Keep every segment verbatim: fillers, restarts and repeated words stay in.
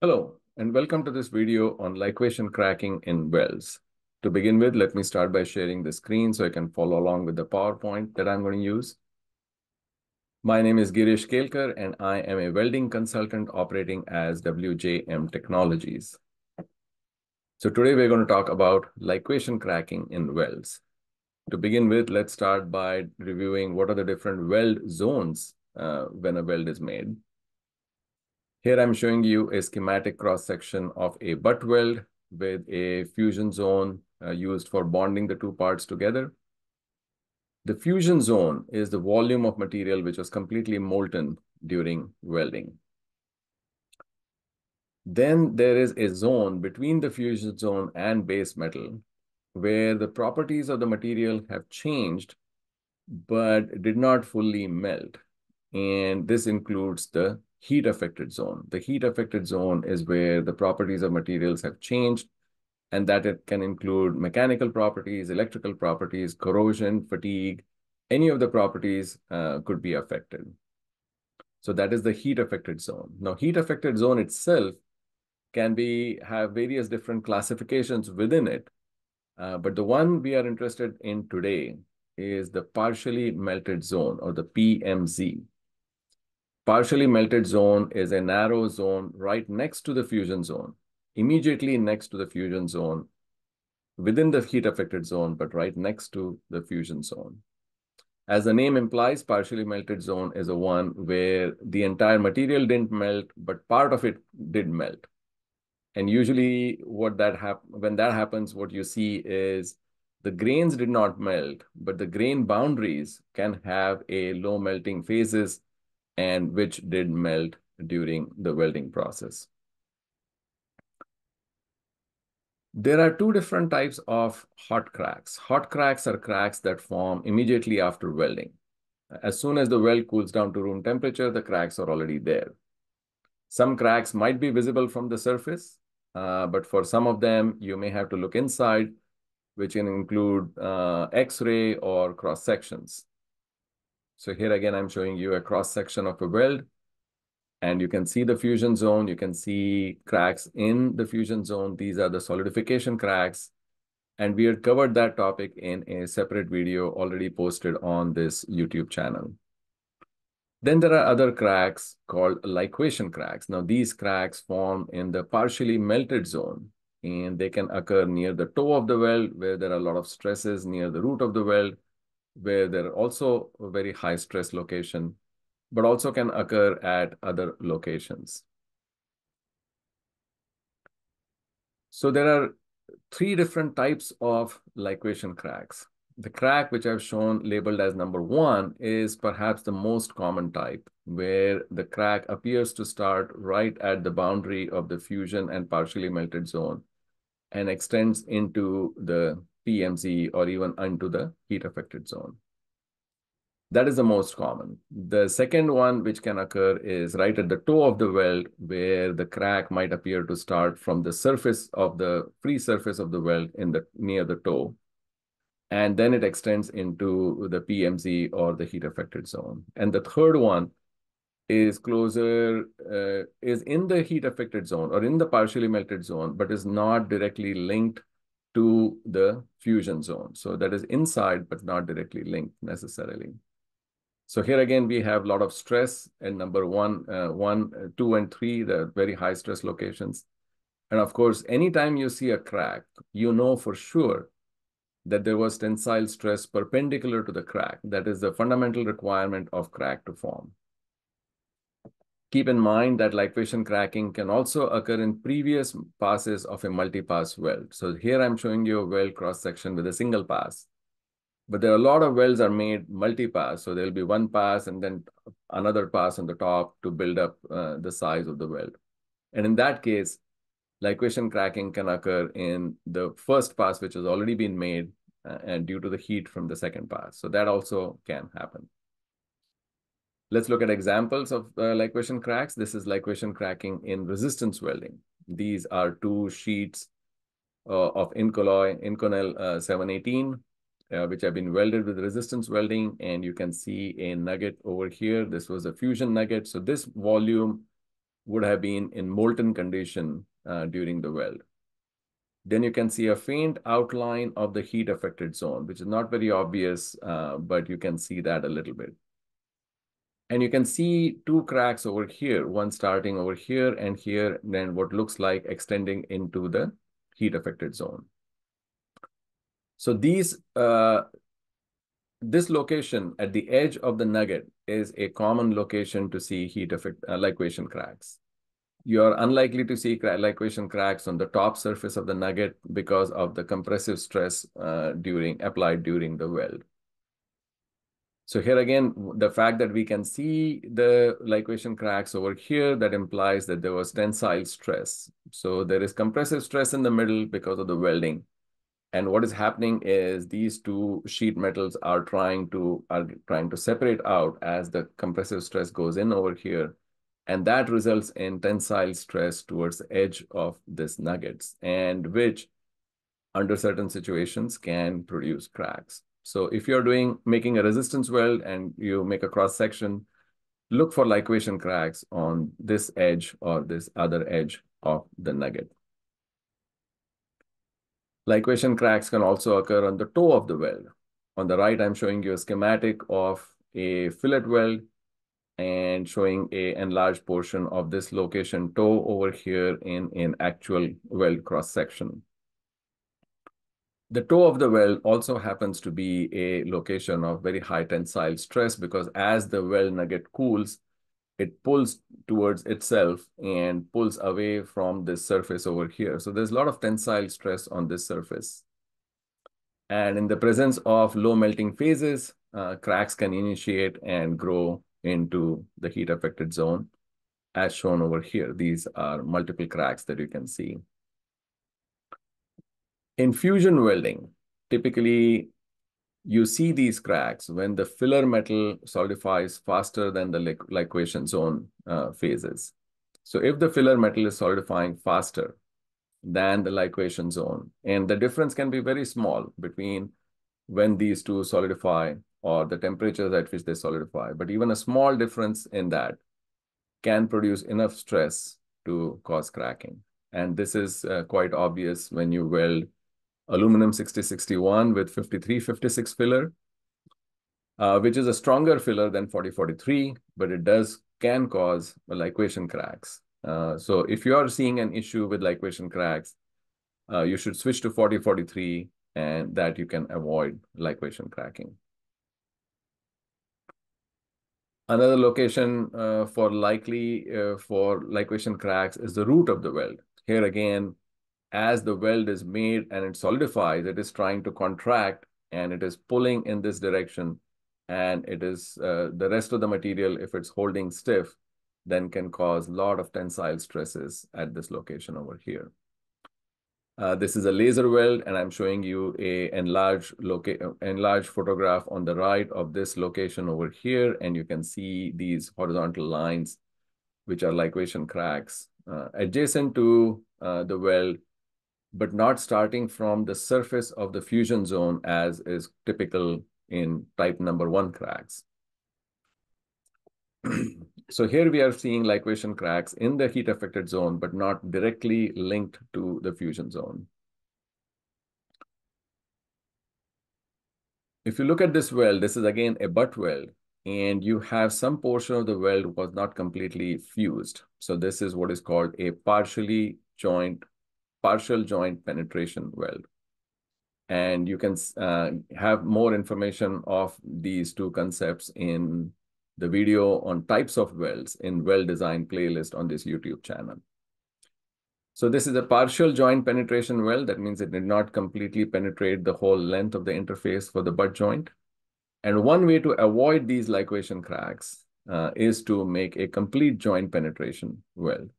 Hello, and welcome to this video on liquation cracking in welds. To begin with, let me start by sharing the screen so I can follow along with the PowerPoint that I'm going to use. My name is Girish Kelkar, and I am a welding consultant operating as W J M Technologies. So today we're going to talk about liquation cracking in welds. To begin with, let's start by reviewing what are the different weld zones uh, when a weld is made. Here I'm showing you a schematic cross-section of a butt weld with a fusion zone uh, used for bonding the two parts together. The fusion zone is the volume of material which was completely molten during welding. Then there is a zone between the fusion zone and base metal where the properties of the material have changed but did not fully melt. And this includes the heat affected zone. The heat affected zone is where the properties of materials have changed, and that it can include mechanical properties, electrical properties, corrosion, fatigue, any of the properties uh, could be affected. So that is the heat affected zone. Now, heat affected zone itself can be have various different classifications within it, uh, but the one we are interested in today is the partially melted zone, or the P M Z. Partially melted zone is a narrow zone right next to the fusion zone, immediately next to the fusion zone, within the heat affected zone, but right next to the fusion zone. As the name implies, partially melted zone is a one where the entire material didn't melt, but part of it did melt. And usually what that hap when that happens, what you see is the grains did not melt, but the grain boundaries can have a low melting phases, and which did melt during the welding process. There are two different types of hot cracks. Hot cracks are cracks that form immediately after welding. As soon as the weld cools down to room temperature, the cracks are already there. Some cracks might be visible from the surface, uh, but for some of them, you may have to look inside, which can include uh, X-ray or cross sections. So here again, I'm showing you a cross-section of a weld, and you can see the fusion zone. You can see cracks in the fusion zone. These are the solidification cracks, and we had covered that topic in a separate video already posted on this YouTube channel. Then there are other cracks called liquation cracks. Now, these cracks form in the partially melted zone, and they can occur near the toe of the weld, where there are a lot of stresses near the root of the weld, where there are also a very high stress location, but also can occur at other locations. So there are three different types of liquation cracks. The crack which I've shown labeled as number one is perhaps the most common type, where the crack appears to start right at the boundary of the fusion and partially melted zone and extends into the P M Z or even onto the heat affected zone. That is the most common. The second one which can occur is right at the toe of the weld, where the crack might appear to start from the surface of the free surface of the weld in the near the toe, and then it extends into the P M Z or the heat affected zone. And the third one is closer, uh, is in the heat affected zone or in the partially melted zone, but is not directly linked to the fusion zone. So that is inside, but not directly linked necessarily. So here again, we have a lot of stress in number one, uh, one, two, and three, the very high stress locations. And of course, anytime you see a crack, you know for sure that there was tensile stress perpendicular to the crack. That is the fundamental requirement of crack to form. Keep in mind that liquation cracking can also occur in previous passes of a multi-pass weld. So here I'm showing you a weld cross-section with a single pass. But there are a lot of welds are made multi-pass. So there'll be one pass and then another pass on the top to build up uh, the size of the weld. And in that case, liquation cracking can occur in the first pass, which has already been made, uh, and due to the heat from the second pass. So that also can happen. Let's look at examples of uh, liquation cracks. This is liquation cracking in resistance welding. These are two sheets uh, of Inco-Loy, Inconel uh, seven eighteen, uh, which have been welded with resistance welding. And you can see a nugget over here. This was a fusion nugget. So this volume would have been in molten condition uh, during the weld. Then you can see a faint outline of the heat affected zone, which is not very obvious, uh, but you can see that a little bit. And you can see two cracks over here, one starting over here and here, and then what looks like extending into the heat affected zone. So these, uh, this location at the edge of the nugget is a common location to see heat affect uh, liquefaction cracks. You are unlikely to see liquefaction cracks on the top surface of the nugget because of the compressive stress uh, during applied during the weld. So here again, the fact that we can see the liquefaction cracks over here, that implies that there was tensile stress. So there is compressive stress in the middle because of the welding. And what is happening is these two sheet metals are trying to are trying to separate out as the compressive stress goes in over here. And that results in tensile stress towards the edge of these nuggets, and which under certain situations can produce cracks. So if you're doing making a resistance weld and you make a cross section, look for liquefaction cracks on this edge or this other edge of the nugget. Liquefaction cracks can also occur on the toe of the weld. On the right, I'm showing you a schematic of a fillet weld and showing a enlarged portion of this location toe over here in an actual weld cross-section. The toe of the weld also happens to be a location of very high tensile stress because as the weld nugget cools, it pulls towards itself and pulls away from this surface over here. So there's a lot of tensile stress on this surface. And in the presence of low melting phases, uh, cracks can initiate and grow into the heat affected zone as shown over here. These are multiple cracks that you can see. In fusion welding, typically you see these cracks when the filler metal solidifies faster than the liquefaction zone uh, phases. So if the filler metal is solidifying faster than the liquefaction zone, and the difference can be very small between when these two solidify or the temperatures at which they solidify. But even a small difference in that can produce enough stress to cause cracking. And this is uh, quite obvious when you weld aluminum sixty sixty-one with fifty-three fifty-six filler, uh, which is a stronger filler than forty forty-three, but it does can cause liquefaction cracks. Uh, so if you are seeing an issue with liquefaction cracks, uh, you should switch to forty forty-three, and that you can avoid liquefaction cracking. Another location uh, for likely uh, for liquefaction cracks is the root of the weld. Here again, as the weld is made and it solidifies, it is trying to contract and it is pulling in this direction, and it is uh, the rest of the material, if it's holding stiff, then can cause a lot of tensile stresses at this location over here. Uh, this is a laser weld, and I'm showing you a enlarged, enlarged photograph on the right of this location over here, and you can see these horizontal lines, which are liquefaction cracks uh, adjacent to uh, the weld, but not starting from the surface of the fusion zone as is typical in type number one cracks. So here we are seeing liquefaction cracks in the heat affected zone, but not directly linked to the fusion zone. If you look at this weld, this is again a butt weld, and you have some portion of the weld was not completely fused. So this is what is called a partially joint, partial joint penetration weld. And you can uh, have more information of these two concepts in the video on types of welds in weld design playlist on this YouTube channel. So this is a partial joint penetration weld. That means it did not completely penetrate the whole length of the interface for the butt joint. And one way to avoid these liquefaction cracks uh, is to make a complete joint penetration weld.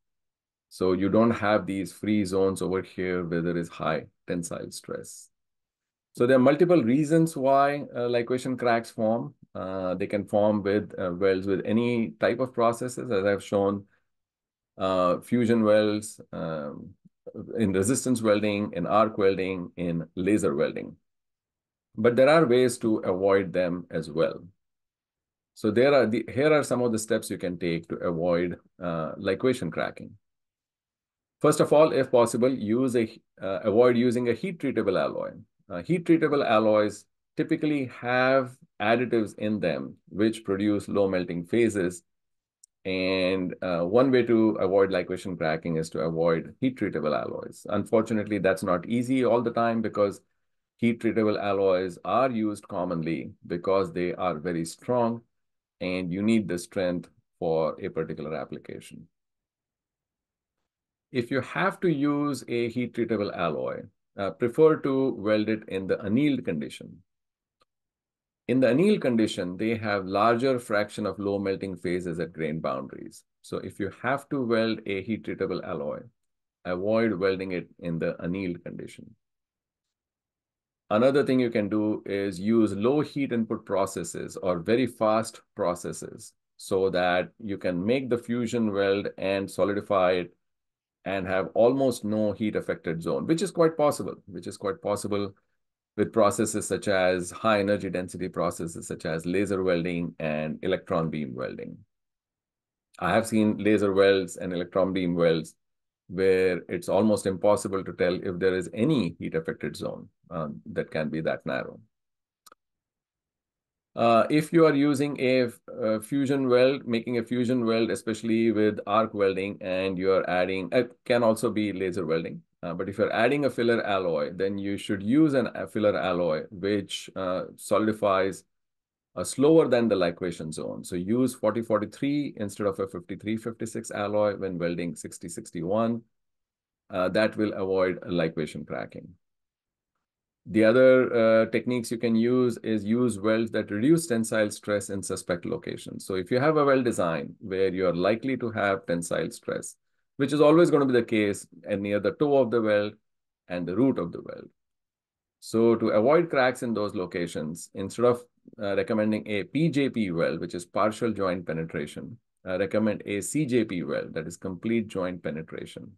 So you don't have these free zones over here where there is high tensile stress. So there are multiple reasons why uh, liquefaction cracks form. Uh, they can form with uh, welds with any type of processes, as I've shown, uh, fusion welds, um, in resistance welding, in arc welding, in laser welding. But there are ways to avoid them as well. So there are the here are some of the steps you can take to avoid uh, liquefaction cracking. First of all, if possible, use a uh, avoid using a heat treatable alloy. Uh, heat treatable alloys typically have additives in them which produce low melting phases. And uh, one way to avoid liquefaction cracking is to avoid heat-treatable alloys. Unfortunately, that's not easy all the time because heat-treatable alloys are used commonly because they are very strong and you need the strength for a particular application. If you have to use a heat-treatable alloy, uh, prefer to weld it in the annealed condition. In the annealed condition, they have larger fraction of low melting phases at grain boundaries. So if you have to weld a heat-treatable alloy, avoid welding it in the annealed condition. Another thing you can do is use low heat input processes or very fast processes so that you can make the fusion weld and solidify it and have almost no heat-affected zone, which is quite possible, which is quite possible. with processes such as high energy density processes such as laser welding and electron beam welding. I have seen laser welds and electron beam welds where it's almost impossible to tell if there is any heat affected zone um, that can be that narrow. Uh, if you are using a, a fusion weld, making a fusion weld, especially with arc welding, and you're adding, it can also be laser welding. Uh, but if you're adding a filler alloy, then you should use an, a filler alloy which uh, solidifies uh, slower than the liquefaction zone. So use forty forty-three instead of a fifty-three fifty-six alloy when welding sixty sixty-one. Uh, that will avoid liquefaction cracking. The other uh, techniques you can use is use welds that reduce tensile stress in suspect locations. So if you have a weld design where you're likely to have tensile stress, which is always going to be the case and near the toe of the weld and the root of the weld. So to avoid cracks in those locations, instead of uh, recommending a P J P weld, which is partial joint penetration, I recommend a C J P weld, that is complete joint penetration.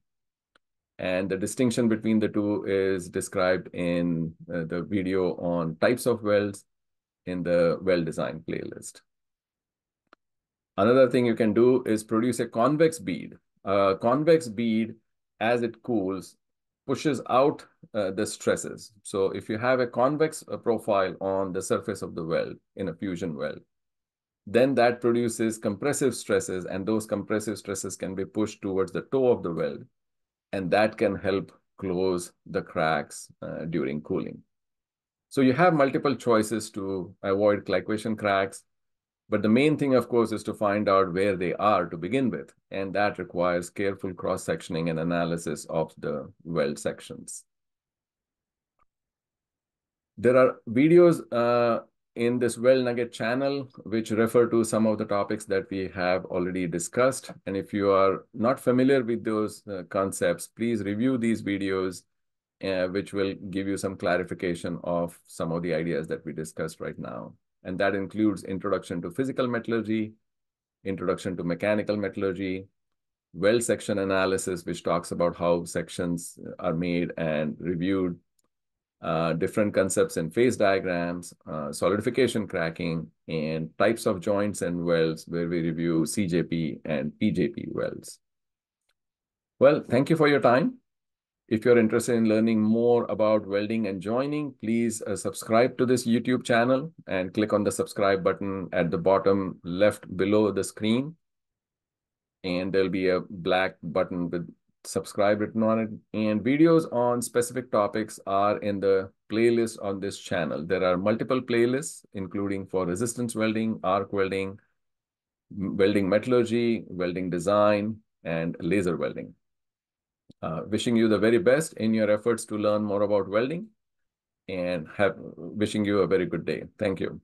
And the distinction between the two is described in uh, the video on types of welds in the weld design playlist. Another thing you can do is produce a convex bead. Uh, convex bead, as it cools, pushes out uh, the stresses. So if you have a convex uh, profile on the surface of the weld in a fusion weld, then that produces compressive stresses, and those compressive stresses can be pushed towards the toe of the weld, and that can help close the cracks uh, during cooling. So you have multiple choices to avoid liquefaction cracks. But the main thing, of course, is to find out where they are to begin with. And that requires careful cross-sectioning and analysis of the weld sections. There are videos uh, in this Weld Nugget channel which refer to some of the topics that we have already discussed. And if you are not familiar with those uh, concepts, please review these videos, uh, which will give you some clarification of some of the ideas that we discussed right now. And that includes introduction to physical metallurgy, introduction to mechanical metallurgy, weld section analysis, which talks about how sections are made and reviewed, uh, different concepts in phase diagrams, uh, solidification cracking, and types of joints and welds, where we review C J P and P J P welds. Well, thank you for your time. If you're interested in learning more about welding and joining, please uh, subscribe to this YouTube channel and click on the subscribe button at the bottom left below the screen. And there'll be a black button with subscribe written on it. And videos on specific topics are in the playlist on this channel. There are multiple playlists, including for resistance welding, arc welding, welding metallurgy, welding design, and laser welding. Uh, wishing you the very best in your efforts to learn more about welding, and have, wishing you a very good day. Thank you.